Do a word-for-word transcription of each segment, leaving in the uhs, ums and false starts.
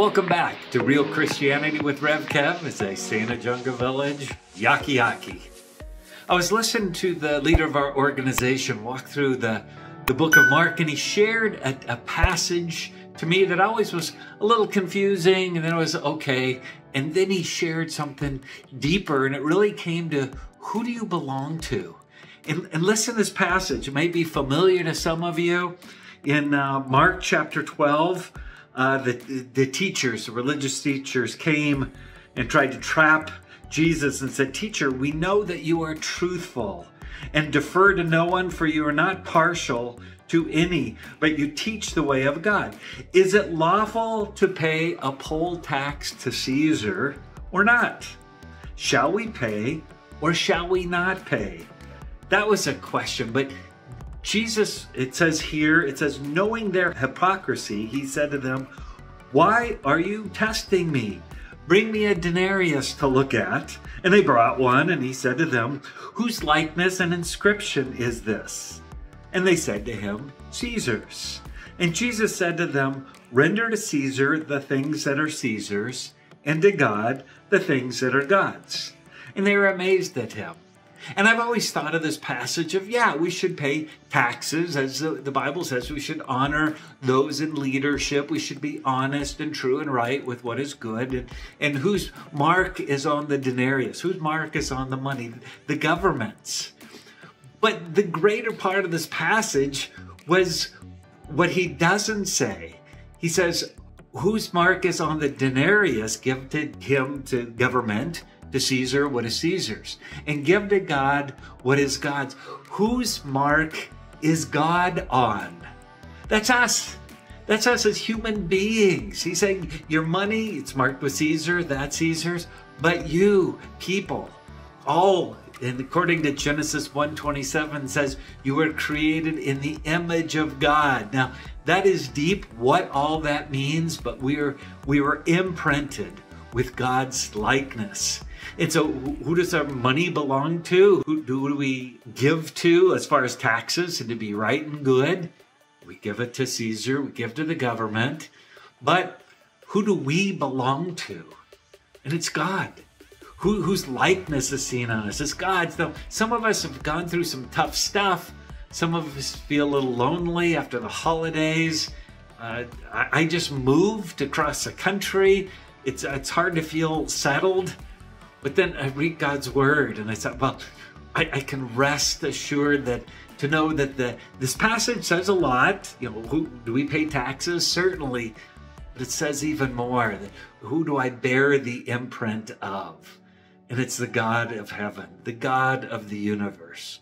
Welcome back to Real Christianity with Rev Kev. It's a Santa Junga village, yaki yaki. I was listening to the leader of our organization walk through the, the book of Mark, and he shared a, a passage to me that always was a little confusing, and then it was okay. And then he shared something deeper, and it really came to, who do you belong to? And, and listen to this passage. It may be familiar to some of you. In uh, Mark chapter twelve, Uh, the, the teachers, the religious teachers came and tried to trap Jesus and said, "Teacher, we know that you are truthful and defer to no one, for you are not partial to any, but you teach the way of God. Is it lawful to pay a poll tax to Caesar or not? Shall we pay or shall we not pay?" That was a question, but Jesus, it says here, it says, knowing their hypocrisy, he said to them, "Why are you testing me? Bring me a denarius to look at." And they brought one, and he said to them, "Whose likeness and inscription is this?" And they said to him, "Caesar's." And Jesus said to them, "Render to Caesar the things that are Caesar's, and to God the things that are God's." And they were amazed at him. And I've always thought of this passage of, yeah, we should pay taxes. As the, the Bible says, we should honor those in leadership. We should be honest and true and right with what is good. And, and whose mark is on the denarius? Whose mark is on the money? The government's. But the greater part of this passage was what he doesn't say. He says, whose mark is on the denarius? Give to him to government. To Caesar what is Caesar's, and give to God what is God's. Whose mark is God on? That's us. That's us as human beings. He's saying your money, it's marked with Caesar, that's Caesar's, but you people, all, and according to Genesis one twenty-seven says, you were created in the image of God. Now that is deep, what all that means, but we are, we were imprinted with God's likeness. And so who does our money belong to? Who do we give to as far as taxes and to be right and good? We give it to Caesar, we give to the government, but who do we belong to? And it's God. Who, whose likeness is seen on us? It's God. So some of us have gone through some tough stuff. Some of us feel a little lonely after the holidays. Uh, I, I just moved across the country. It's, it's hard to feel settled. But then I read God's word and I thought, well, I, I can rest assured that to know that the, this passage says a lot. You know, who, do we pay taxes? Certainly. But it says even more, that who do I bear the imprint of? And it's the God of heaven, the God of the universe.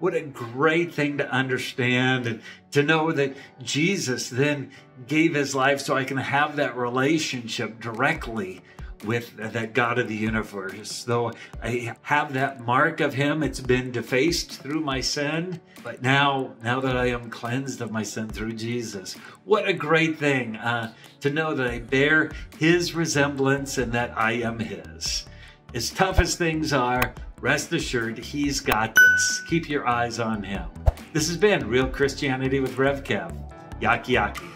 What a great thing to understand, and to know that Jesus then gave his life so I can have that relationship directly with that God of the universe. Though I have that mark of him, it's been defaced through my sin, but now, now that I am cleansed of my sin through Jesus, what a great thing uh, to know that I bear his resemblance and that I am his. As tough as things are, rest assured, he's got this. Keep your eyes on him. This has been Real Christianity with Rev Kev. Yaki yaki.